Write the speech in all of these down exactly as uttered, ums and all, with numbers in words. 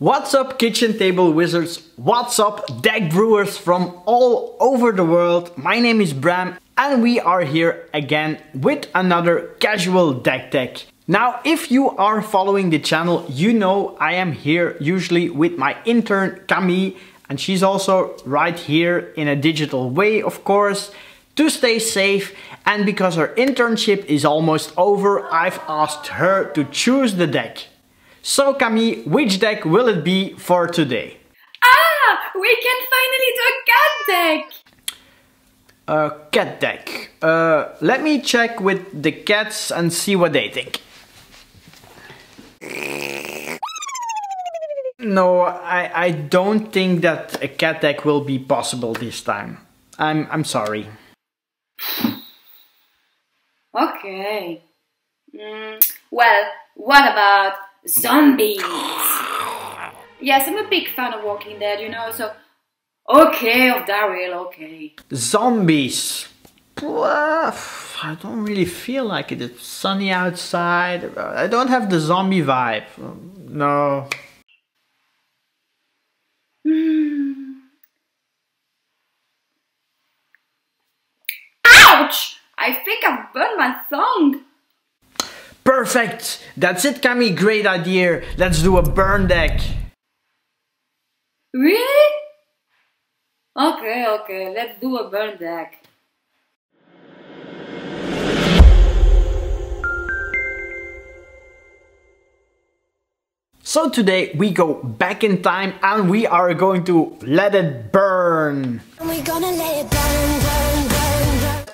What's up, kitchen table wizards? What's up, deck brewers from all over the world? My name is Bram and we are here again with another casual deck tech. Now, if you are following the channel, you know I am here usually with my intern Camille, and she's also right here in a digital way, of course, to stay safe. And because her internship is almost over, I've asked her to choose the deck. So Camille, which deck will it be for today? Ah! We can finally do a cat deck! A cat deck. Uh, let me check with the cats and see what they think. No, I, I don't think that a cat deck will be possible this time. I'm, I'm sorry. Okay. Mm, well, what about zombies? Yes, I'm a big fan of Walking Dead, you know, so... Okay, of Daryl, okay. Zombies. I don't really feel like it. It's sunny outside. I don't have the zombie vibe. No. Mm. Ouch! I think I've burned my thong. Perfect! That's it, Camille. Great idea. Let's do a burn deck. Really? Okay, okay. Let's do a burn deck. So today we go back in time and we are going to let it burn. We're gonna let it burn, burn, burn.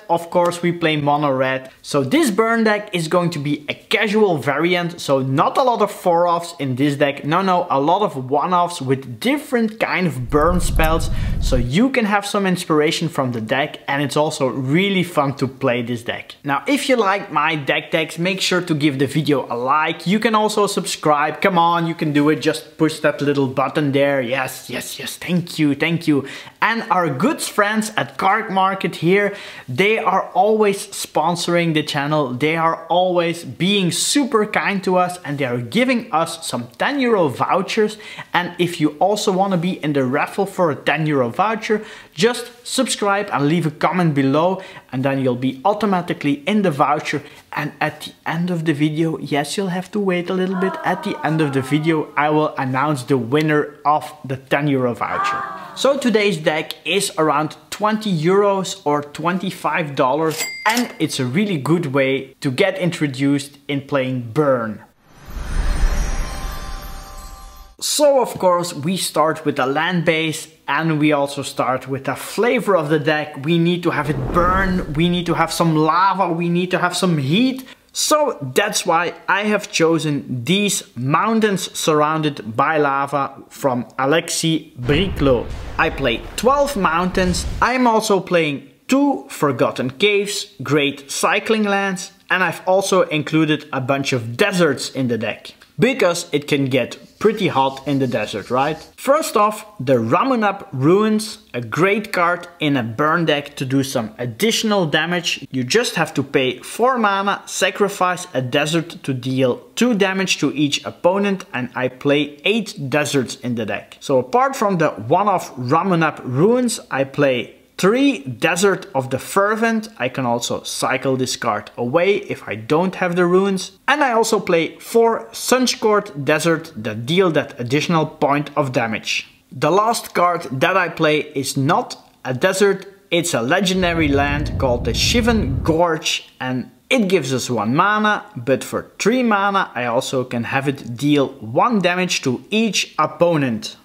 Of course, we play mono red. So this burn deck is going to be a casual variant. So not a lot of four offs in this deck. No, no, a lot of one offs with different kind of burn spells. So you can have some inspiration from the deck. And it's also really fun to play this deck. Now, if you like my deck decks, make sure to give the video a like. You can also subscribe. Come on, you can do it. Just push that little button there. Yes, yes, yes. Thank you. Thank you. And our good friends at Card Market here, they They are always sponsoring the channel, they are always being super kind to us, and they are giving us some ten euro vouchers. And if you also want to be in the raffle for a ten euro voucher, just subscribe and leave a comment below, and then you'll be automatically in the voucher. And at the end of the video, yes, you'll have to wait a little bit, at the end of the video I will announce the winner of the ten euro voucher. So today's deck is around twenty euros or twenty-five dollars, and it's a really good way to get introduced in playing burn. So of course we start with a land base, and we also start with a flavor of the deck. We need to have it burn, we need to have some lava, we need to have some heat. So that's why I have chosen these mountains surrounded by lava from Alexi Briklo. I play twelve mountains. I'm also playing two Forgotten Caves, great cycling lands, and I've also included a bunch of deserts in the deck, because it can get pretty hot in the desert, right? First off, the Ramunap Ruins, a great card in a burn deck to do some additional damage. You just have to pay four mana, sacrifice a desert to deal two damage to each opponent, and I play eight deserts in the deck. So apart from the one-off Ramunap Ruins, I play three Desert of the Fervent. I can also cycle this card away if I don't have the runes. And I also play four Suncourt Desert that deal that additional point of damage. The last card that I play is not a desert, it's a legendary land called the Shivan Gorge, and it gives us one mana, but for three mana I also can have it deal one damage to each opponent.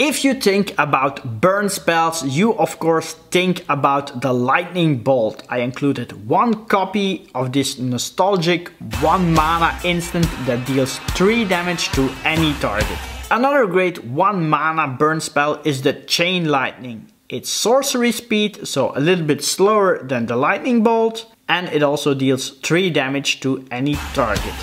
If you think about burn spells, you of course think about the Lightning Bolt. I included one copy of this nostalgic one mana instant that deals three damage to any target. Another great one mana burn spell is the Chain Lightning. It's sorcery speed, so a little bit slower than the Lightning Bolt, and it also deals three damage to any target.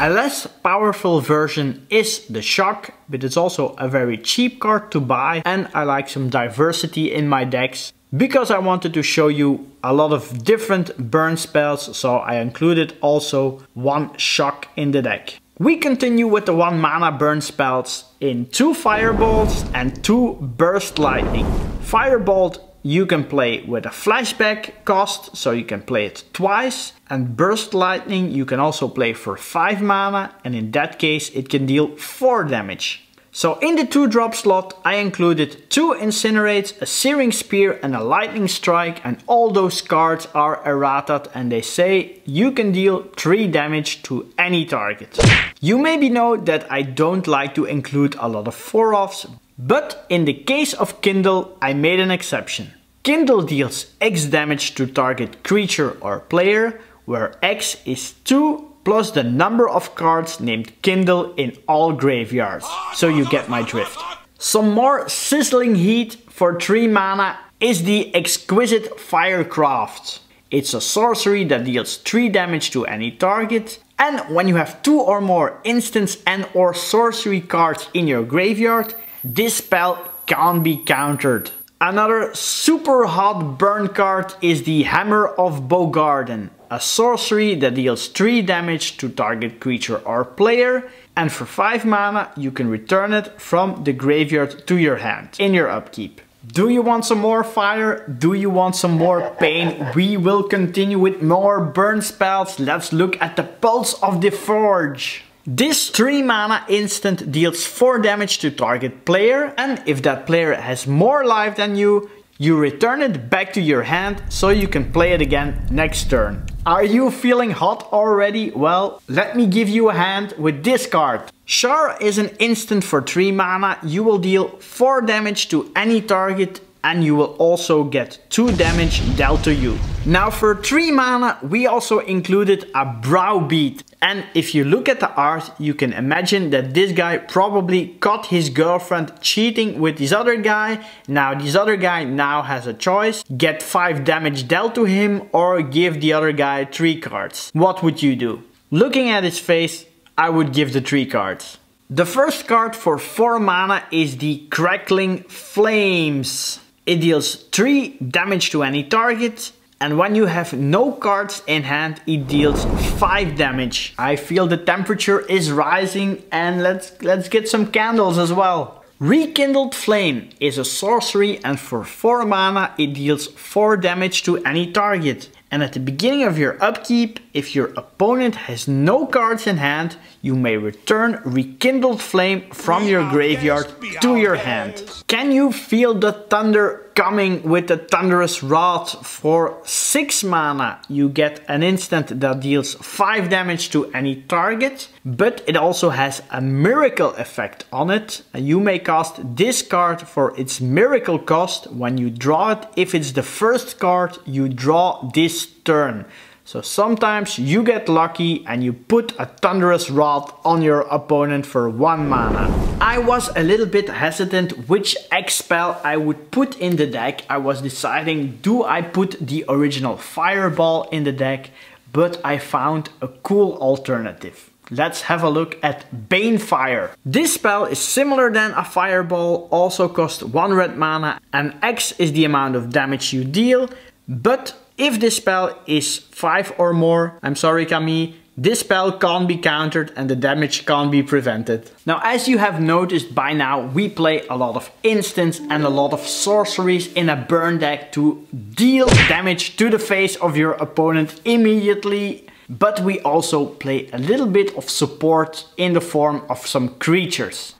A less powerful version is the Shock, but it's also a very cheap card to buy, and I like some diversity in my decks because I wanted to show you a lot of different burn spells, so I included also one Shock in the deck. We continue with the one mana burn spells in two Firebolts and two Burst Lightning. Firebolt you can play with a flashback cost, so you can play it twice. And Burst Lightning you can also play for five mana, and in that case it can deal four damage. So in the two drop slot I included two Incinerates, a Searing Spear and a Lightning Strike, and all those cards are errated and they say you can deal three damage to any target. You maybe know that I don't like to include a lot of four-offs, but in the case of Kindle I made an exception. Kindle deals X damage to target creature or player, where X is two plus the number of cards named Kindle in all graveyards. So you get my drift. Some more sizzling heat for three mana is the Exquisite Firecraft. It's a sorcery that deals three damage to any target, and when you have two or more instants and or sorcery cards in your graveyard, this spell can't be countered. Another super hot burn card is the Hammer of Bogardan, a sorcery that deals three damage to target creature or player, and for five mana you can return it from the graveyard to your hand in your upkeep. Do you want some more fire? Do you want some more pain? We will continue with more burn spells. Let's look at the Pulse of the Forge. This three mana instant deals four damage to target player, and if that player has more life than you, you return it back to your hand so you can play it again next turn. Are you feeling hot already? Well, let me give you a hand with this card. Char is an instant for three mana. You will deal four damage to any target, and you will also get two damage dealt to you. Now for three mana we also included a Browbeat. And if you look at the art, you can imagine that this guy probably caught his girlfriend cheating with this other guy. Now this other guy now has a choice: get five damage dealt to him or give the other guy three cards. What would you do? Looking at his face, I would give the three cards. The first card for four mana is the Crackling Flames. It deals three damage to any target, and when you have no cards in hand, it deals five damage. I feel the temperature is rising, and let's, let's get some candles as well. Rekindled Flame is a sorcery, and for four mana it deals four damage to any target. And at the beginning of your upkeep, if your opponent has no cards in hand, you may return Rekindled Flame from your graveyard to your hand. Can you feel the thunder coming with the Thunderous Wrath? For six mana you get an instant that deals five damage to any target, but it also has a miracle effect on it. You may cast this card for its miracle cost when you draw it, if it's the first card you draw this turn. So sometimes you get lucky and you put a Thunderous Wrath on your opponent for one mana. I was a little bit hesitant which X spell I would put in the deck. I was deciding, do I put the original Fireball in the deck? But I found a cool alternative. Let's have a look at Banefire. This spell is similar than a Fireball, also costs one red mana, and X is the amount of damage you deal. But if this spell is five or more, I'm sorry Camille, this spell can't be countered and the damage can't be prevented. Now as you have noticed by now, we play a lot of instants and a lot of sorceries in a burn deck to deal damage to the face of your opponent immediately. But we also play a little bit of support in the form of some creatures.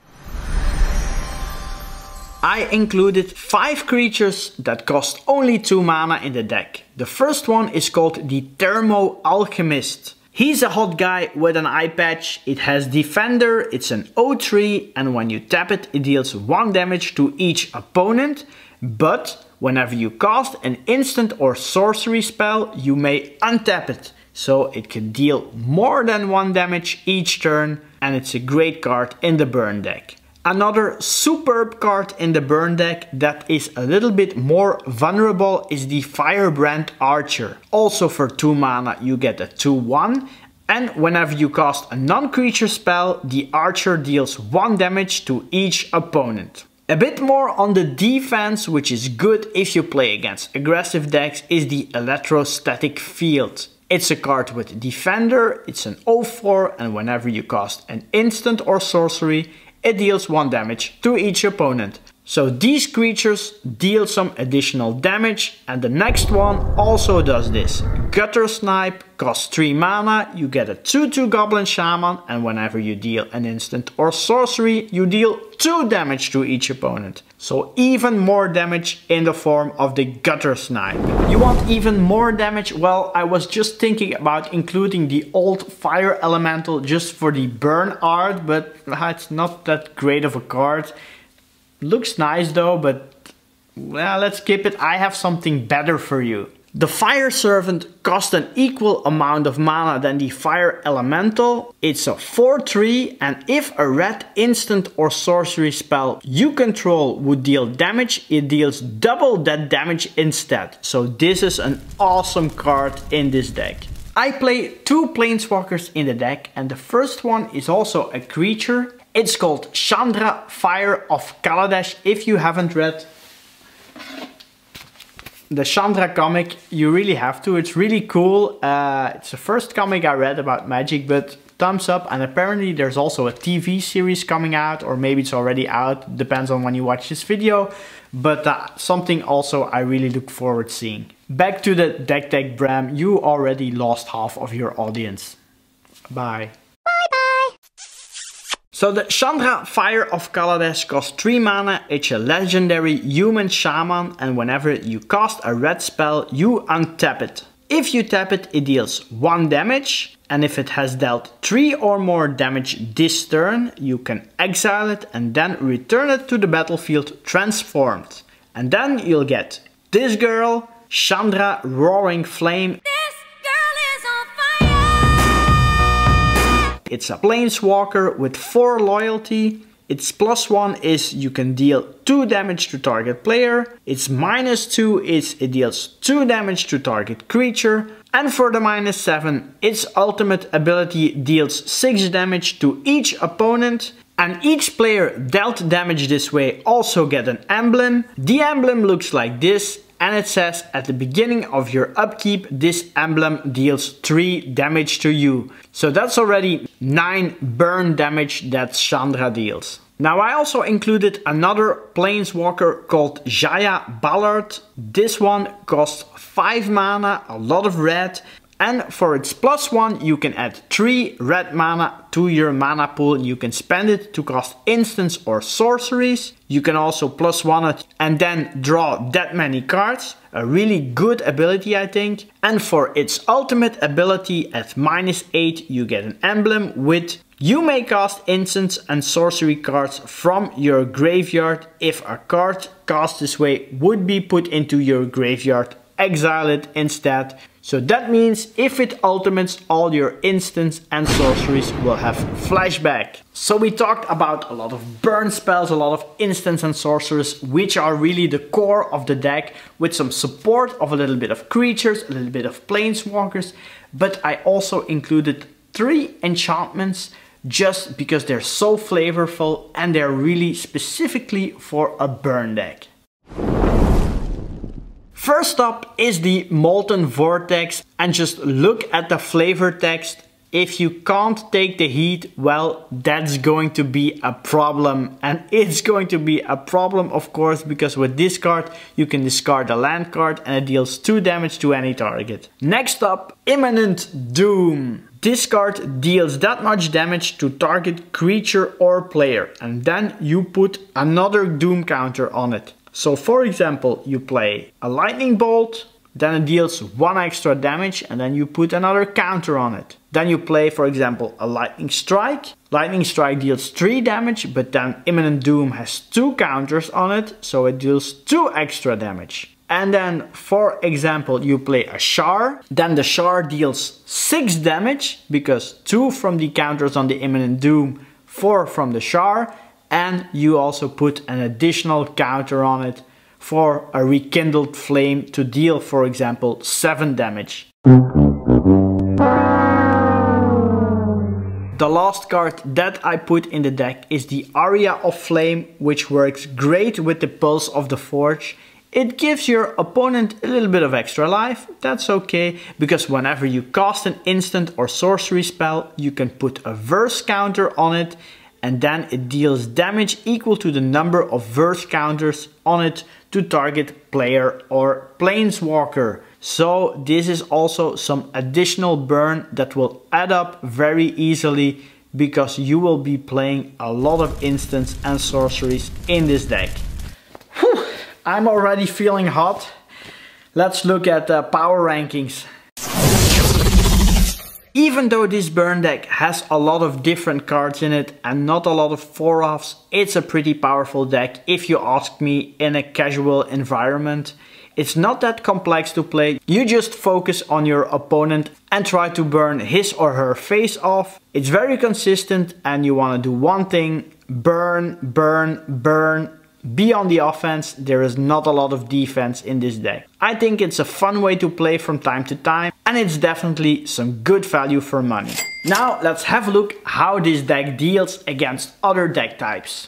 I included five creatures that cost only two mana in the deck. The first one is called the Thermo Alchemist. He's a hot guy with an eye patch. It has Defender, it's an O three, and when you tap it, it deals one damage to each opponent. But whenever you cast an instant or sorcery spell, you may untap it. So it can deal more than one damage each turn, and it's a great card in the burn deck. Another superb card in the burn deck that is a little bit more vulnerable is the Firebrand Archer. Also for two mana you get a two one, and whenever you cast a non-creature spell, the Archer deals one damage to each opponent. A bit more on the defense, which is good if you play against aggressive decks, is the Electrostatic Field. It's a card with Defender, it's an oh four, and whenever you cast an instant or sorcery, it deals one damage to each opponent. So these creatures deal some additional damage, and the next one also does this. Gutter Snipe costs three mana, you get a two two Goblin Shaman, and whenever you deal an instant or sorcery, you deal two damage to each opponent. So even more damage in the form of the Gutter Snipe. You want even more damage? Well, I was just thinking about including the old Fire Elemental just for the burn art, but it's not that great of a card. Looks nice though, but well, let's skip it. I have something better for you. The Fire Servant costs an equal amount of mana than the Fire Elemental. It's a four three, and if a red instant or sorcery spell you control would deal damage, it deals double that damage instead. So this is an awesome card in this deck. I play two Planeswalkers in the deck, and the first one is also a creature. It's called Chandra, Fire of Kaladesh. If you haven't read the Chandra comic, you really have to. It's really cool. Uh, it's the first comic I read about Magic, but thumbs up. And apparently there's also a T V series coming out, or maybe it's already out. Depends on when you watch this video. But uh, something also I really look forward to seeing. Back to the deck tech, Bram. You already lost half of your audience. Bye. So the Chandra, Fire of Kaladesh costs three mana, it's a legendary human shaman, and whenever you cast a red spell, you untap it. If you tap it, it deals one damage, and if it has dealt three or more damage this turn, you can exile it and then return it to the battlefield transformed. And then you'll get this girl, Chandra, Roaring Flame. It's a Planeswalker with four loyalty. Its plus one is you can deal two damage to target player. Its minus two is it deals two damage to target creature. And for the minus seven, its ultimate ability deals six damage to each opponent. And each player dealt damage this way also get an emblem. The emblem looks like this. And it says at the beginning of your upkeep, this emblem deals three damage to you. So that's already nine burn damage that Chandra deals. Now I also included another Planeswalker called Jaya Ballard. This one costs five mana, a lot of red. And for its plus one, you can add three red mana to your mana pool. You can spend it to cast instants or sorceries. You can also plus one it and then draw that many cards. A really good ability, I think. And for its ultimate ability at minus eight, you get an emblem with you may cast instants and sorcery cards from your graveyard. If a card cast this way would be put into your graveyard, exile it instead. So that means if it ultimates, all your instants and sorceries will have flashback. So we talked about a lot of burn spells, a lot of instants and sorceries, which are really the core of the deck, with some support of a little bit of creatures, a little bit of planeswalkers. But I also included three enchantments just because they're so flavorful and they're really specifically for a burn deck. First up is the Molten Vortex, and just look at the flavor text. If you can't take the heat, well, that's going to be a problem. And it's going to be a problem, of course, because with this card, you can discard a land card and it deals two damage to any target. Next up, Imminent Doom. This card deals that much damage to target creature or player, and then you put another Doom counter on it. So for example, you play a Lightning Bolt, then it deals one extra damage, and then you put another counter on it. Then you play, for example, a Lightning Strike. Lightning Strike deals three damage, but then Imminent Doom has two counters on it, so it deals two extra damage. And then, for example, you play a Char, then the Char deals six damage, because two from the counters on the Imminent Doom, four from the Char, and you also put an additional counter on it for a Rekindled Flame to deal, for example, seven damage. The last card that I put in the deck is the Aria of Flame, which works great with the Pulse of the Forge. It gives your opponent a little bit of extra life, that's okay, because whenever you cast an instant or sorcery spell, you can put a verse counter on it, and then it deals damage equal to the number of verse counters on it to target player or planeswalker. So this is also some additional burn that will add up very easily, because you will be playing a lot of instants and sorceries in this deck. Whew, I'm already feeling hot. Let's look at the power rankings. Even though this burn deck has a lot of different cards in it and not a lot of four-offs, it's a pretty powerful deck if you ask me in a casual environment. It's not that complex to play, you just focus on your opponent and try to burn his or her face off. It's very consistent and you want to do one thing, burn, burn, burn, be on the offense. There is not a lot of defense in this deck. I think it's a fun way to play from time to time and it's definitely some good value for money. Now let's have a look how this deck deals against other deck types.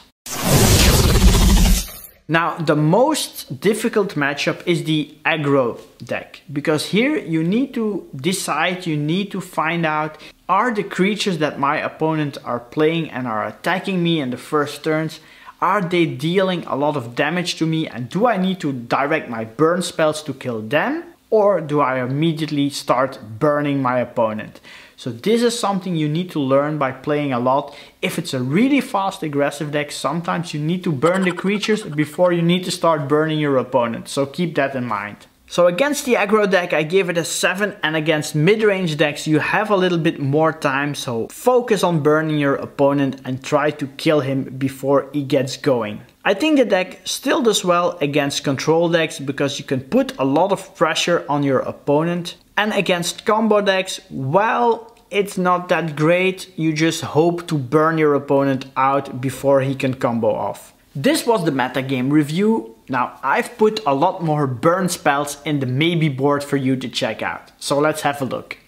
Now, the most difficult matchup is the aggro deck, because here you need to decide, you need to find out, are the creatures that my opponent are playing and are attacking me in the first turns, are they dealing a lot of damage to me and do I need to direct my burn spells to kill them, or do I immediately start burning my opponent? So this is something you need to learn by playing a lot. If it's a really fast aggressive deck, sometimes you need to burn the creatures before you need to start burning your opponent. So keep that in mind. So against the aggro deck I give it a seven, and against mid-range decks you have a little bit more time. So focus on burning your opponent and try to kill him before he gets going. I think the deck still does well against control decks because you can put a lot of pressure on your opponent. And against combo decks, well, it's not that great. You just hope to burn your opponent out before he can combo off. This was the metagame review. Now, I've put a lot more burn spells in the maybe board for you to check out. So let's have a look.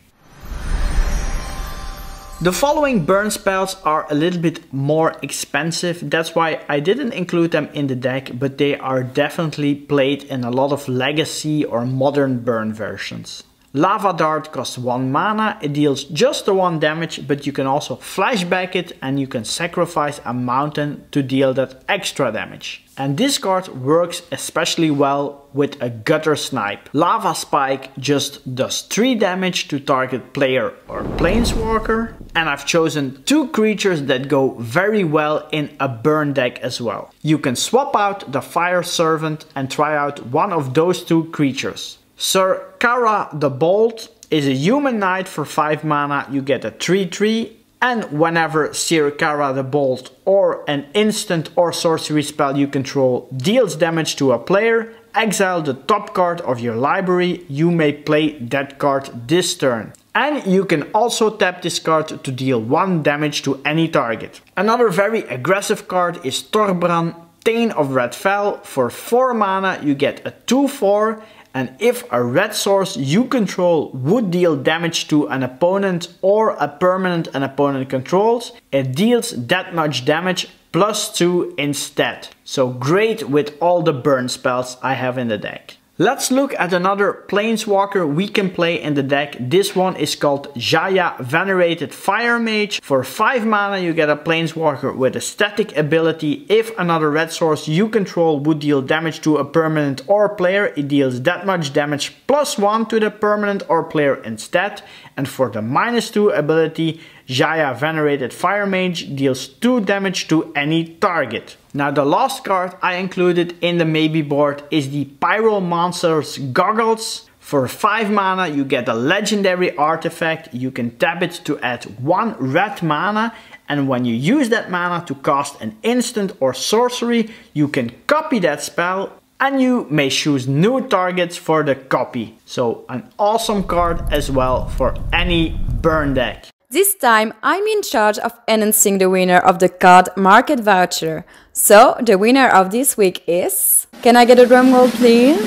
The following burn spells are a little bit more expensive, that's why I didn't include them in the deck, but they are definitely played in a lot of legacy or modern burn versions. Lava Dart costs one mana, it deals just the one damage, but you can also flashback it and you can sacrifice a mountain to deal that extra damage. And this card works especially well with a Gutter Snipe. Lava Spike just does three damage to target player or planeswalker. And I've chosen two creatures that go very well in a burn deck as well. You can swap out the Fire Servant and try out one of those two creatures. Sir Kara the Bolt is a human knight for five mana, you get a three three, and whenever Sir Kara the Bolt or an instant or sorcery spell you control deals damage to a player, exile the top card of your library, you may play that card this turn. And you can also tap this card to deal one damage to any target. Another very aggressive card is Torbran, Thane of Redfell, for four mana you get a two four, and if a red source you control would deal damage to an opponent or a permanent an opponent controls, it deals that much damage plus two instead. So great with all the burn spells I have in the deck. Let's look at another planeswalker we can play in the deck. This one is called Jaya Venerated Fire Mage. For five mana you get a planeswalker with a static ability. If another red source you control would deal damage to a permanent or player, it deals that much damage plus one to the permanent or player instead. And for the minus two ability, Jaya Venerated Fire Mage deals two damage to any target. Now the last card I included in the maybe board is the Pyromancer's Goggles. For five mana you get a legendary artifact, you can tap it to add one red mana, and when you use that mana to cast an instant or sorcery, you can copy that spell and you may choose new targets for the copy. So an awesome card as well for any burn deck. This time I'm in charge of announcing the winner of the Card Market voucher. So the winner of this week is... Can I get a drum roll please?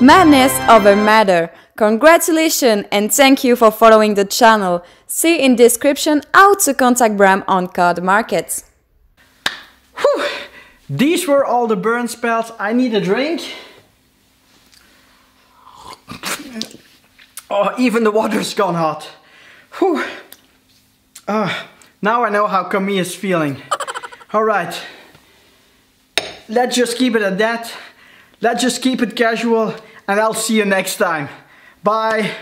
Madness over Matter. Congratulations and thank you for following the channel. See in description how to contact Bram on Card Market. Whew. These were all the burn spells. I need a drink. Oh, even the water's gone hot. Whew. Uh, now I know how Camille is feeling. Alright. Let's just keep it at that. Let's just keep it casual, and I'll see you next time. Bye.